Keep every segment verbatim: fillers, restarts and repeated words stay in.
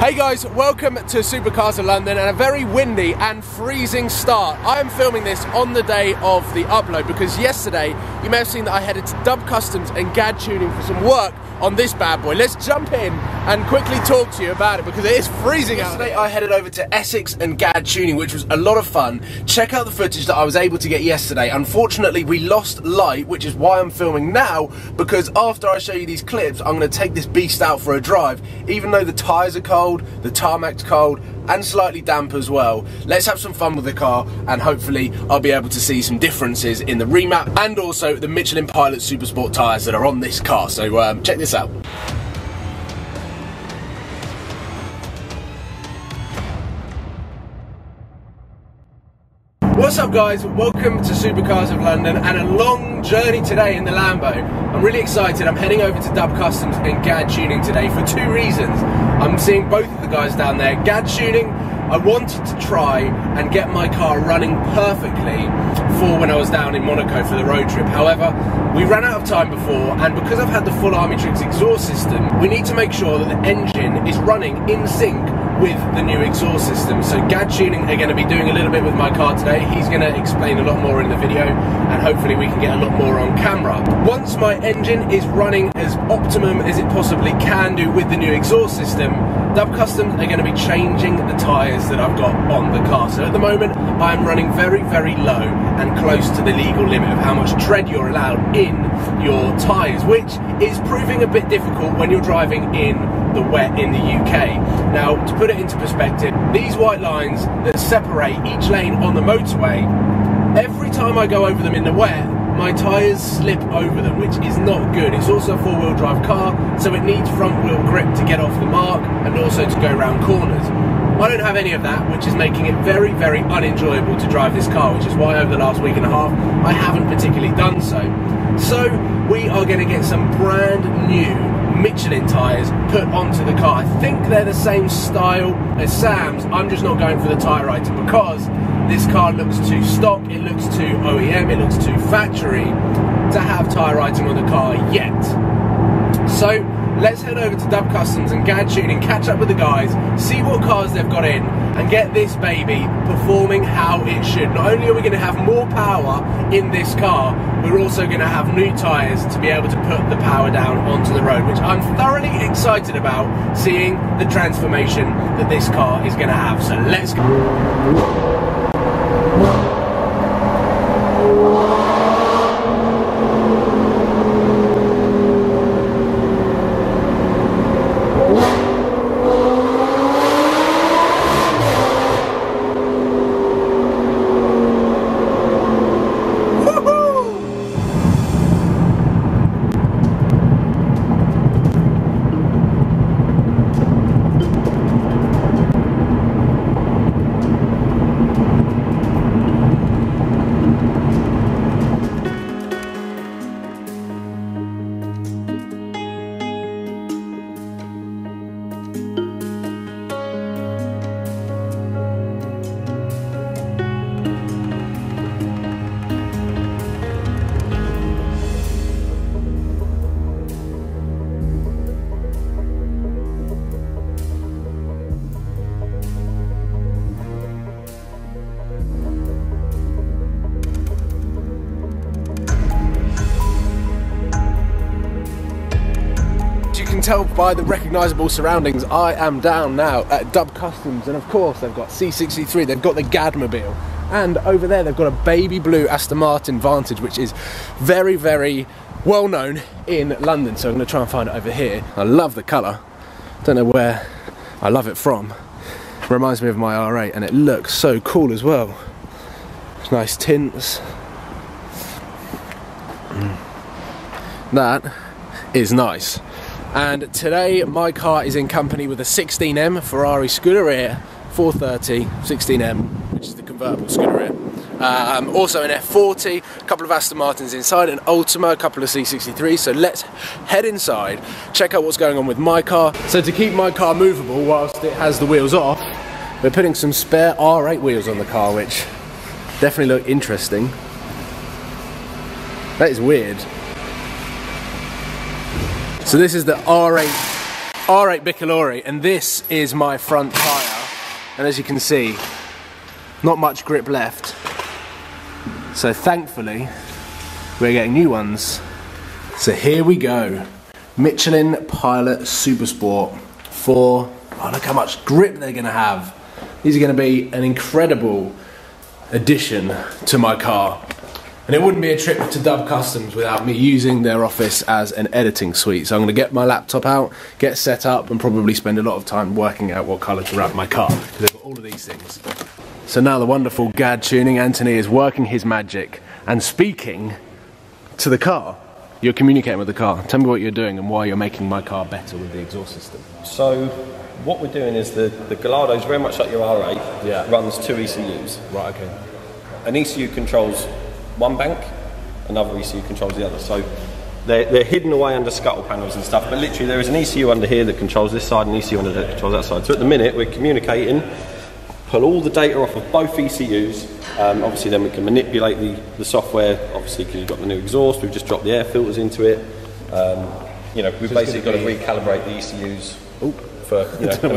Hey guys, welcome to Supercars of London and a very windy and freezing start. I am filming this on the day of the upload because yesterday you may have seen that I headed to Dub Customs and G A D Tuning for some work on this bad boy. Let's jump in and quickly talk to you about it because it is freezing out. Yesterday I headed over to Essex and G A D Tuning, which was a lot of fun. Check out the footage that I was able to get yesterday. Unfortunately we lost light, which is why I'm filming now, because after I show you these clips I'm going to take this beast out for a drive, even though the tyres are cold, the tarmac's cold and slightly damp as well. Let's have some fun with the car and hopefully I'll be able to see some differences in the remap and also the Michelin Pilot Super Sport tyres that are on this car, so um, check this out. What's up guys, welcome to Supercars of London and a long journey today in the Lambo. I'm really excited. I'm heading over to Dub Customs and G A D Tuning today for two reasons. I'm seeing both of the guys down there. G A D Tuning, I wanted to try and get my car running perfectly for when I was down in Monaco for the road trip. However, we ran out of time before, and because I've had the full Armytrix exhaust system, we need to make sure that the engine is running in sync with the new exhaust system. So G A D Tuning are going to be doing a little bit with my car today. He's going to explain a lot more in the video and hopefully we can get a lot more on camera. Once my engine is running as optimum as it possibly can do with the new exhaust system, Dub Customs are going to be changing the tyres that I've got on the car. So at the moment I'm running very very low and close to the legal limit of how much tread you're allowed in your tyres, which is proving a bit difficult when you're driving in the wet in the U K. Now, to put it into perspective, these white lines that separate each lane on the motorway, every time I go over them in the wet, my tyres slip over them, which is not good. It's also a four-wheel drive car, so it needs front-wheel grip to get off the mark and also to go around corners. I don't have any of that, which is making it very, very unenjoyable to drive this car, which is why over the last week and a half, I haven't particularly done so. So, we are going to get some brand new Michelin tyres put onto the car. I think they're the same style as Sam's. I'm just not going for the tyre item because this car looks too stock, it looks too O E M, it looks too factory to have tyre item on the car yet. So let's head over to Dub Customs and G A D Tuning, catch up with the guys, see what cars they've got in and get this baby performing how it should. Not only are we going to have more power in this car, we're also going to have new tyres to be able to put the power down onto the road, which I'm thoroughly excited about, seeing the transformation that this car is going to have. So let's go. Tell by the recognisable surroundings, I am down now at Dub Customs and of course they've got C sixty-three, they've got the Gadmobile, and over there they've got a baby blue Aston Martin Vantage, which is very very well known in London, so I'm going to try and find it over here. I love the colour, don't know where I love it from, reminds me of my R eight and it looks so cool as well. Nice tints. That is nice. And today my car is in company with a sixteen M Ferrari Scuderia four thirty sixteen M, which is the convertible Scuderia. Um, also an F forty, a couple of Aston Martins inside, an Ultima, a couple of C sixty-threes. So let's head inside, check out what's going on with my car. So to keep my car movable whilst it has the wheels off, we're putting some spare R eight wheels on the car, which definitely look interesting. That is weird. So this is the R eight R eight Bicolori, and this is my front tyre, and as you can see, not much grip left, so thankfully we're getting new ones. So here we go, Michelin Pilot Super Sport for, oh look how much grip they're going to have. These are going to be an incredible addition to my car. And it wouldn't be a trip to Dub Customs without me using their office as an editing suite. So I'm going to get my laptop out, get set up, and probably spend a lot of time working out what colour to wrap my car, because I've got all of these things. So now the wonderful G A D Tuning, Anthony, is working his magic and speaking to the car. You're communicating with the car. Tell me what you're doing and why you're making my car better with the exhaust system. So what we're doing is the, the Gallardo is very much like your R eight, yeah. Runs two E C Us. Right, okay. An E C U controls one bank, another E C U controls the other. So they're, they're hidden away under scuttle panels and stuff, but literally there is an E C U under here that controls this side and an E C U under there that controls that side. So at the minute we're communicating, pull all the data off of both E C Us. Um, obviously then we can manipulate the, the software, obviously because you've got the new exhaust, we've just dropped the air filters into it. Um, you know, we've so basically got to recalibrate the E C Us Ooh. for, you know, for, for,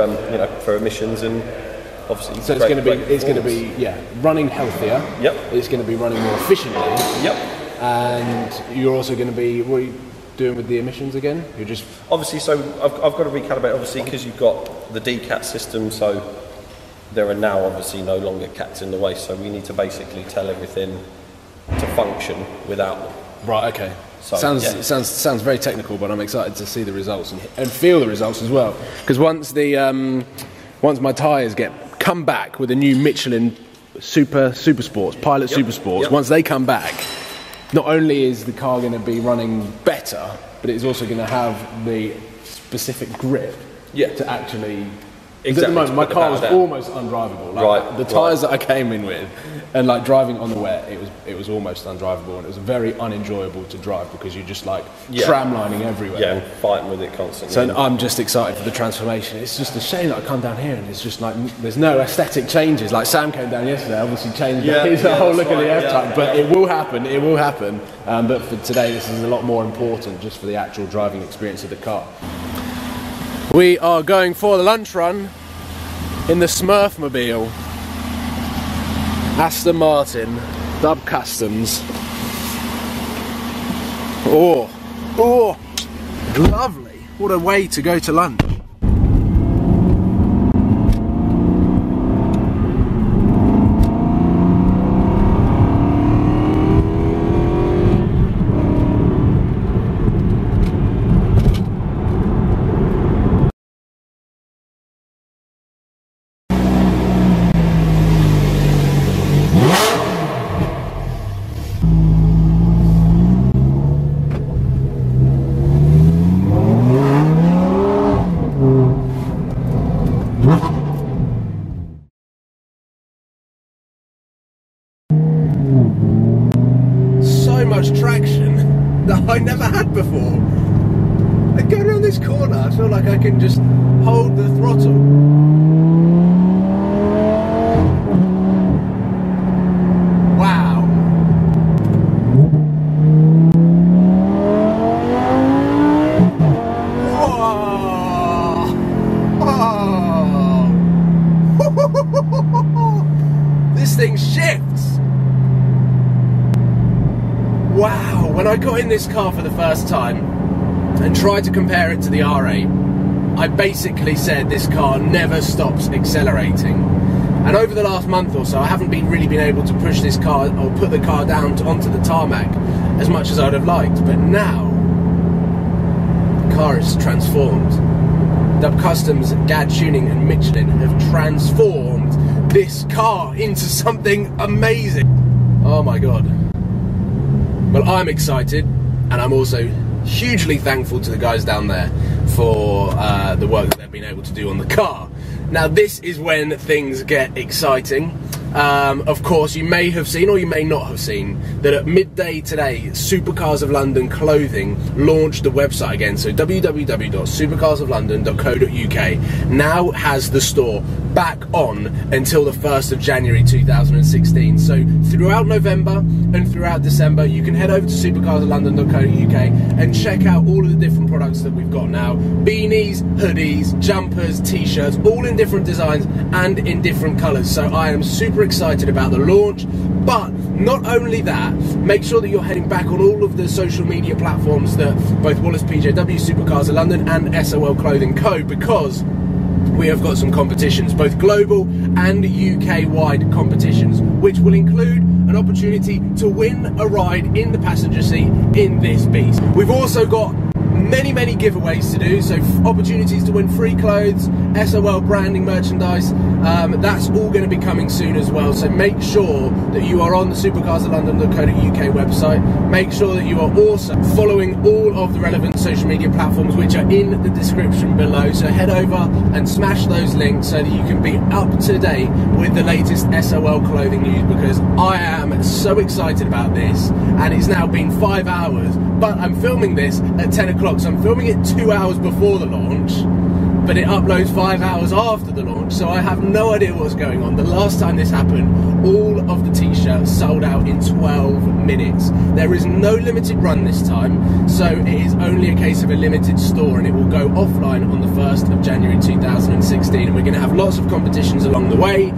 um, you know, for emissions and obviously, so it's going to be it's going to be yeah running healthier. Yep. It's going to be running more efficiently. Yep. And you're also going to be, what are you doing with the emissions again? You're just obviously, so I've, I've got to recalibrate obviously because you've got the D CAT system. So there are now obviously no longer cats in the way. So we need to basically tell everything to function without them. Right. Okay. So, sounds yeah. sounds sounds very technical, but I'm excited to see the results and, and feel the results as well. Because once the um, once my tyres get come back with a new Michelin Super Super Sports, Pilot yep. Super Sports. Yep. Once they come back, not only is the car going to be running better, but it's also going to have the specific grip yeah. to actually. Exactly. At the moment, my car was down. almost undrivable. Like, right. The tyres right. that I came in with, and like driving on the wet, it was it was almost undrivable, and it was very unenjoyable to drive because you're just like yeah. tramlining everywhere, yeah, fighting with it constantly. So I'm just excited for the transformation. It's just a shame that I come down here and it's just like there's no aesthetic changes. Like Sam came down yesterday, obviously changed yeah, his yeah, whole look right. of the F-Type, yeah, but yeah. it will happen. It will happen. Um, but for today, this is a lot more important just for the actual driving experience of the car. We are going for the lunch run in the Smurfmobile. Aston Martin, Dub Customs. Oh, oh, lovely. What a way to go to lunch. Traction that I never had before. I go around this corner, I feel like I can just hold the throttle. Wow. Whoa. Oh. This thing shifts. Wow, when I got in this car for the first time and tried to compare it to the R eight, I basically said this car never stops accelerating. And over the last month or so, I haven't been really been able to push this car or put the car down to, onto the tarmac as much as I'd have liked. But now, the car is transformed. Dub Customs, G A D Tuning and Michelin have transformed this car into something amazing. Oh my God. Well, I'm excited, and I'm also hugely thankful to the guys down there for uh, the work that they've been able to do on the car. Now, this is when things get exciting. Um, of course, you may have seen, or you may not have seen, that at midday today, Supercars of London Clothing launched the website again. So w w w dot supercars of london dot co dot u k now has the store back on until the first of January two thousand sixteen. So throughout November and throughout December, you can head over to supercars of london dot co dot u k and check out all of the different products that we've got now. Beanies, hoodies, jumpers, t-shirts, all in different designs and in different colours. So I am super excited about the launch. But not only that, make sure that you're heading back on all of the social media platforms that both Wallace P J W, Supercars of London and S O L Clothing Co, because we have got some competitions, both global and U K-wide competitions, which will include an opportunity to win a ride in the passenger seat in this beast. We've also got many, many giveaways to do, so opportunities to win free clothes, S O L branding merchandise, um, that's all going to be coming soon as well. So make sure that you are on the supercars of london dot co dot u k website. Make sure that you are also following all of the relevant social media platforms, which are in the description below. So head over and smash those links so that you can be up to date with the latest S O L clothing news, because I am so excited about this. And it's now been five hours, but I'm filming this at ten o'clock. So I'm filming it two hours before the launch, but it uploads five hours after the launch, so I have no idea what's going on. The last time this happened, all of the t-shirts sold out in twelve minutes. There is no limited run this time, so it is only a case of a limited store, and it will go offline on the first of January two thousand sixteen, and we're going to have lots of competitions along the way.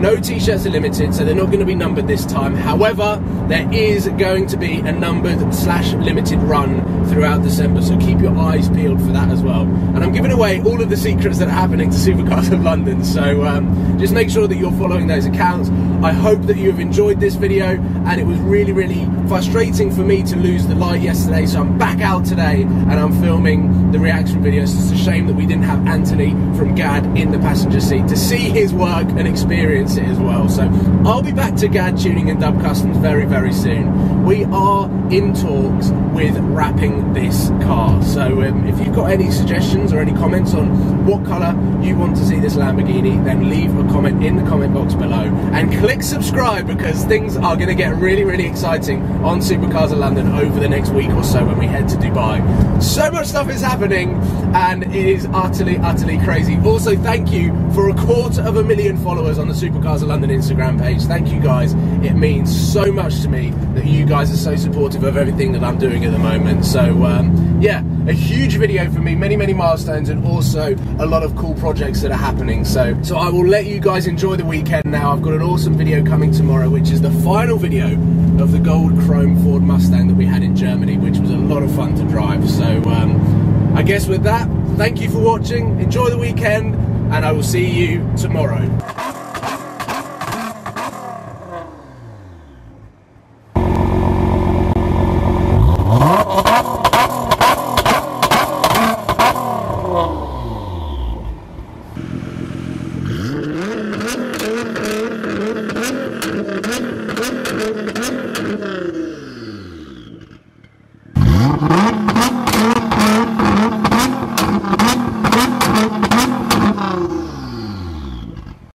No t-shirts are limited, so they're not going to be numbered this time. However, there is going to be a numbered slash limited run throughout December, so keep your eyes peeled for that as well. And I'm giving away all of the secrets that are happening to Supercars of London, so um, just make sure that you're following those accounts. I hope that you have enjoyed this video, and it was really, really frustrating for me to lose the light yesterday, so I'm back out today and I'm filming the reaction videos. It's a shame that we didn't have Anthony from G A D in the passenger seat to see his work and experience it as well. So I'll be back to G A D Tuning and Dub Customs very, very soon. We are in talks with wrapping this car, so um, if you've got any suggestions or any comments on what colour you want to see this Lamborghini, then leave a comment in the comment box below and click subscribe, because things are going to get really, really exciting on Supercars of London over the next week or so when we head to Dubai. So much stuff is happening, and it is utterly, utterly crazy. Also, thank you for a quarter of a million followers on the Supercars Supercars of London Instagram page. Thank you guys, it means so much to me that you guys are so supportive of everything that I'm doing at the moment. So um, yeah, a huge video for me, many many milestones, and also a lot of cool projects that are happening. So so I will let you guys enjoy the weekend now. I've got an awesome video coming tomorrow, which is the final video of the gold chrome Ford Mustang that we had in Germany, which was a lot of fun to drive. So um, I guess with that, thank you for watching, enjoy the weekend, and I will see you tomorrow.